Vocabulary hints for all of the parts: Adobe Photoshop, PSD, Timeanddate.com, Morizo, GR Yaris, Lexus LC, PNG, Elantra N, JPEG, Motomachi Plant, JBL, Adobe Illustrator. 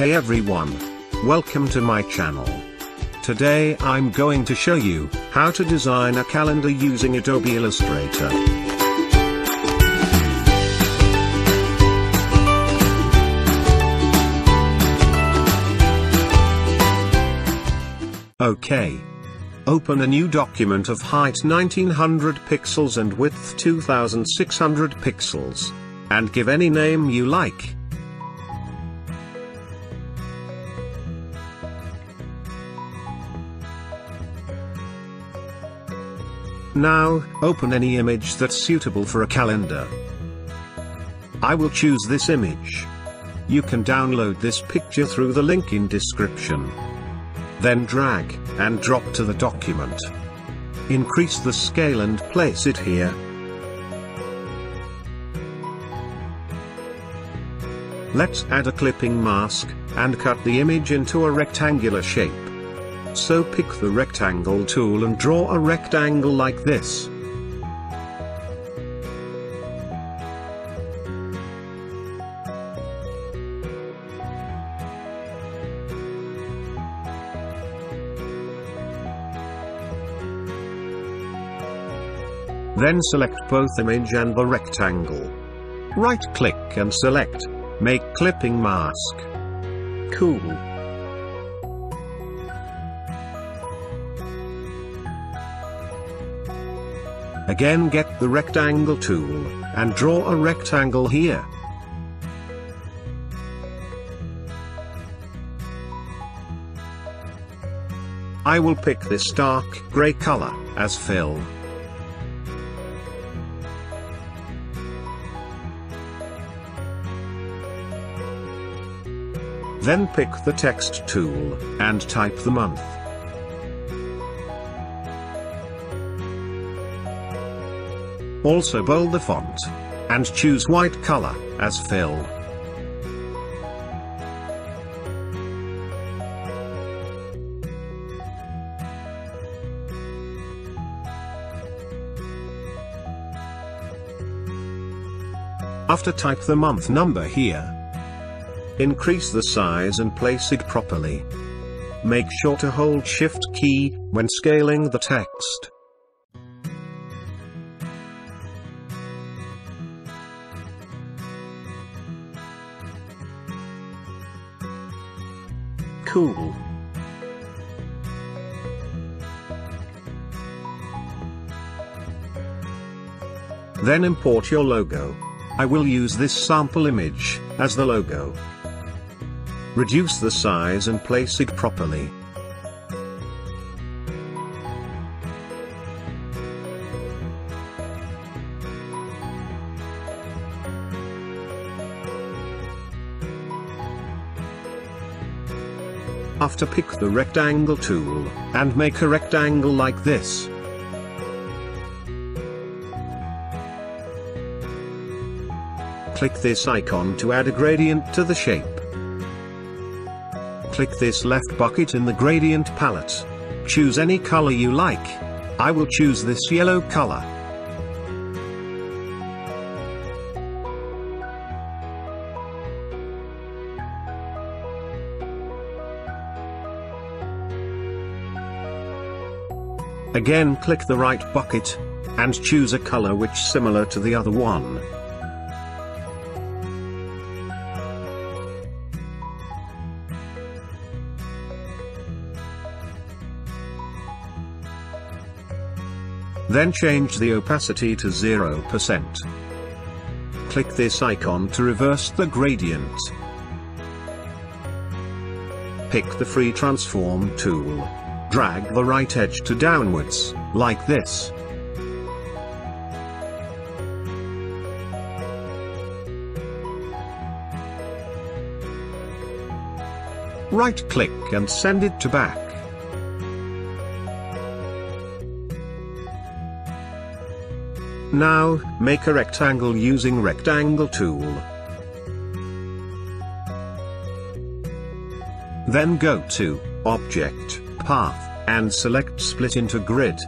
Hey everyone! Welcome to my channel. Today I'm going to show you how to design a calendar using Adobe Illustrator. Okay. Open a new document of height 1900 pixels and width 2600 pixels, and give any name you like. Now, open any image that's suitable for a calendar. I will choose this image. You can download this picture through the link in description. Then drag and drop to the document. Increase the scale and place it here. Let's add a clipping mask and cut the image into a rectangular shape. So pick the rectangle tool and draw a rectangle like this. Then select both image and the rectangle. Right-click and select Make Clipping Mask. Cool. Again, get the rectangle tool and draw a rectangle here. I will pick this dark gray color as fill. Then pick the text tool and type the month. Also bold the font and choose white color as fill. After type the month number here. Increase the size and place it properly. Make sure to hold Shift key when scaling the text. Cool. Then import your logo. I will use this sample image as the logo. Reduce the size and place it properly. After pick the rectangle tool and make a rectangle like this. Click this icon to add a gradient to the shape. Click this left bucket in the gradient palette. Choose any color you like. I will choose this yellow color. Again, click the right bucket and choose a color which is similar to the other one. Then change the opacity to 0%. Click this icon to reverse the gradient. Pick the free transform tool. Drag the right edge to downwards, like this. Right-click and send it to back. Now, make a rectangle using rectangle tool. Then go to Object, Path, and select Split into Grid.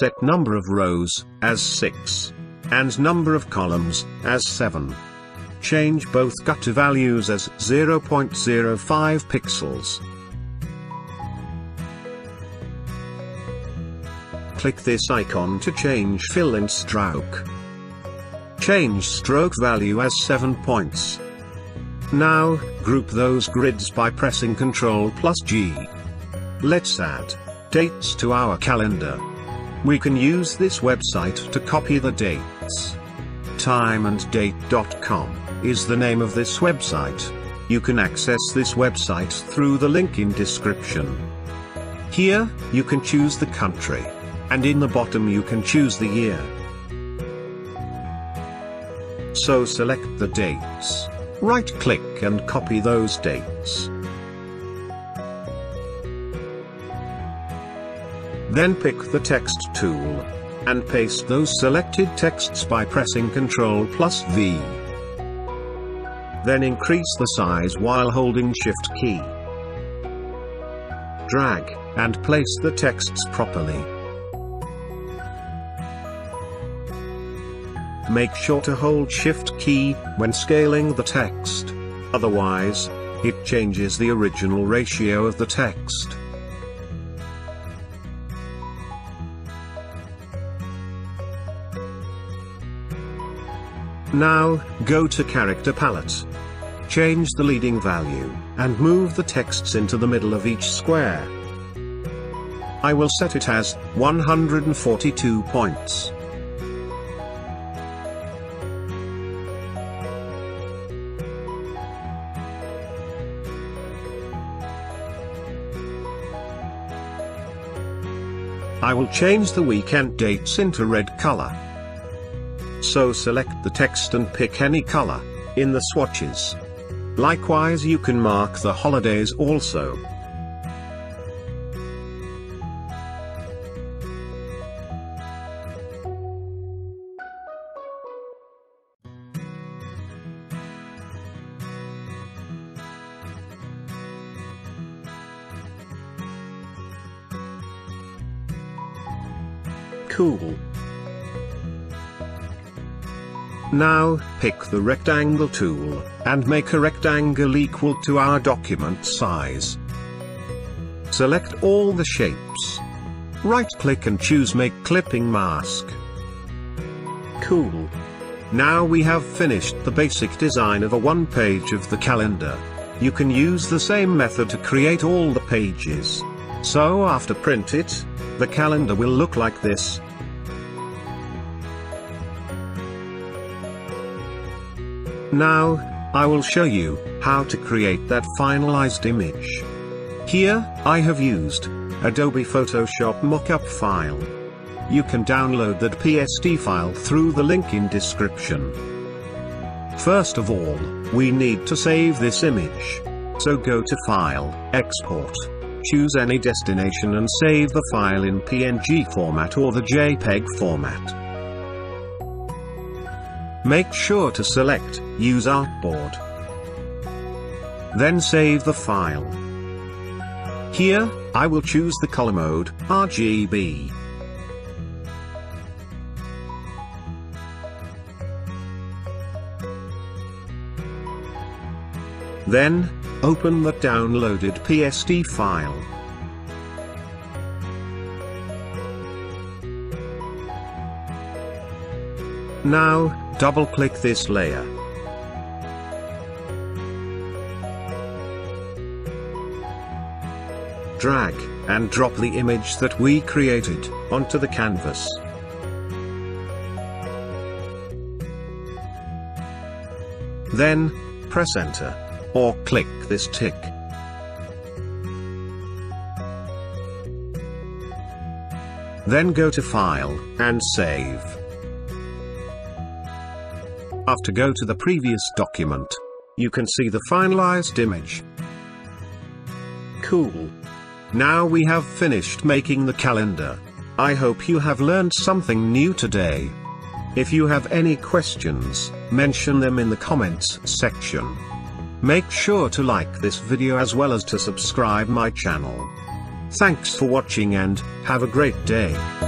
Set number of rows as 6, and number of columns as 7. change both gutter values as 0.05 pixels. Click this icon to change fill and stroke. Change stroke value as 7 points. Now, group those grids by pressing Ctrl+G. Let's add dates to our calendar. We can use this website to copy the dates. Timeanddate.com is the name of this website. You can access this website through the link in description. Here, you can choose the country. And in the bottom you can choose the year. So select the dates. Right-click and copy those dates. Then pick the text tool and paste those selected texts by pressing Ctrl+V. Then increase the size while holding Shift key. Drag and place the texts properly. Make sure to hold Shift key when scaling the text, otherwise, it changes the original ratio of the text. Now, go to Character Palette. Change the leading value, and move the texts into the middle of each square. I will set it as 142 points. I will change the weekend dates into red color. So select the text and pick any color in the swatches. Likewise, you can mark the holidays also. Cool. Now, pick the rectangle tool, and make a rectangle equal to our document size. Select all the shapes. Right-click and choose Make Clipping Mask. Cool. Now we have finished the basic design of a one page of the calendar. You can use the same method to create all the pages. So after print it, the calendar will look like this. Now, I will show you how to create that finalized image. Here, I have used Adobe Photoshop mockup file. You can download that PSD file through the link in description. First of all, we need to save this image. So go to File, Export. Choose any destination and save the file in PNG format or the JPEG format. Make sure to select Use Artboard. Then save the file. Here, I will choose the color mode, RGB. Then, open the downloaded PSD file. Now, double-click this layer. Drag and drop the image that we created onto the canvas. Then, press Enter. Or click this tick. Then go to File, and Save. After go to the previous document. You can see the finalized image. Cool. Now we have finished making the calendar. I hope you have learned something new today. If you have any questions, mention them in the comments section. Make sure to like this video as well as to subscribe my channel. Thanks for watching and have a great day.